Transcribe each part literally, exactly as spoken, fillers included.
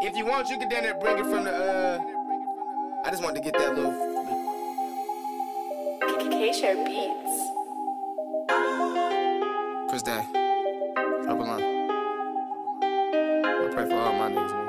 If you want, you can down there bring it from the, uh, I just wanted to get that little K$hare beats. Chris Day, drop a line. I pray for all my niggas, man.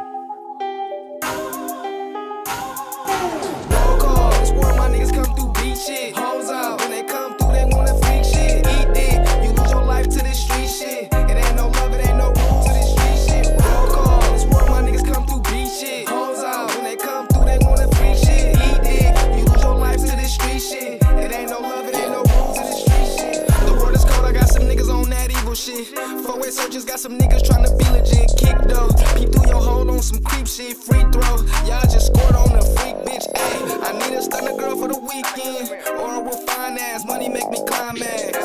Roll calls, where my niggas come through beat shit. Hoes out, when they come through, they wanna freak shit. Eat dick, you lose your life to this street shit. It ain't no love, it ain't no rules to this street shit. Roll calls, where my niggas come through beat shit. Hoes out, when they come through, they wanna freak shit. Eat dick, you lose your life to this street shit. It ain't no love, it ain't no rules to this street shit. The world is cold, I got some niggas on that evil shit. Four-way surgeons got some niggas tryna be legit. Kick though, peep through your hole on some creep shit. Free throw, y'all just scored on a freak bitch. Ayy, I need a stunner girl for the weekend, or I will find ass. Money make me climax.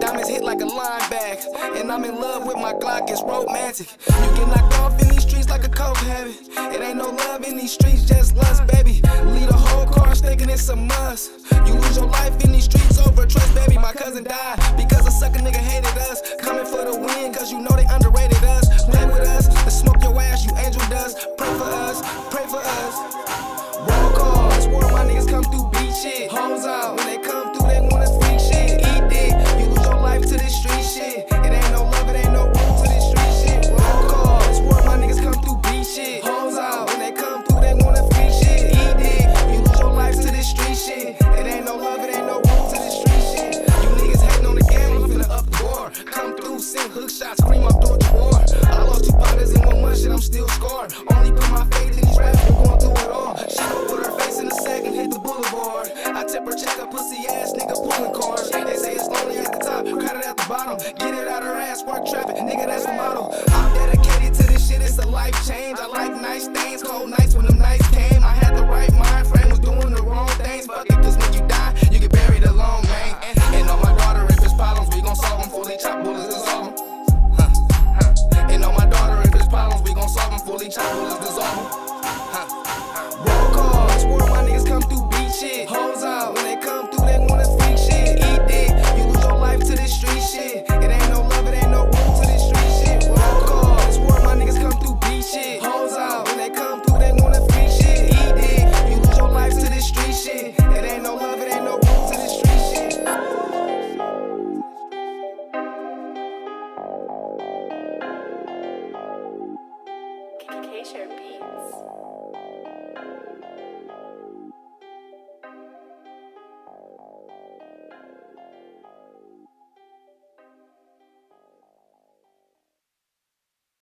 Diamonds hit like a lineback, and I'm in love with my Glock. It's romantic. You get knocked off in these streets like a coke habit. It ain't no love in these streets, just lust, baby. Lead a whole car thinking it's a must. You lose your life in these streets over trust, baby. My cousin died because a sucker nigga hated us. Coming for the win, cause you know they underrated us. Play with us, and smoke your ass, you angel dust. Pray for us, pray for us. Roll calls, where my niggas come through beat shit. Homes out, when they come through, they wanna freak shit. Eat dick, you lose your life to this street shit. It ain't no love, it ain't no rules to this street shit. Roll calls, where my niggas come through beat shit. Homes out, when they come through, they wanna freak shit. Eat dick, you lose your life to this street shit. It ain't no love, it ain't no rules to this street shit. You niggas hating on the game, I'm finna up the door. Come through, send hook shots, scream up door to war. I lost two partners in one month, shit, I'm still scarred. Only put my faith in these raps, we're going through it all. She gon' put her face in the sack and hit the boulevard. I tip her, check her pussy ass, nigga pulling cars. They say it's lonely at the top, crowded at the bottom. Get it out her ass, work traffic, nigga, that's the motto. I'm dedicated to this shit, it's a life change. I like nice things, cold nights when them nights came. I had the right mind frame, was doing the wrong things. Fuck it, cause when you die, you get buried alone, man. And on my daughter, if it's problems, we gon' solve them. Fully chop bullets and solve them. Fully chopped bullets dissolve. Roll calls, where my niggas come through beat shit. Hoes out, when they come through, they wanna freak shit. Eat dick, you lose your life to this street shit. It ain't no love, it ain't no rules to this street shit. Roll calls, where my niggas come through beat shit. Hoes out, when they come through, they wanna freak shit. Eat dick, you lose your life to this street shit. It ain't no love, it ain't no rules to this street shit. K$hare beats.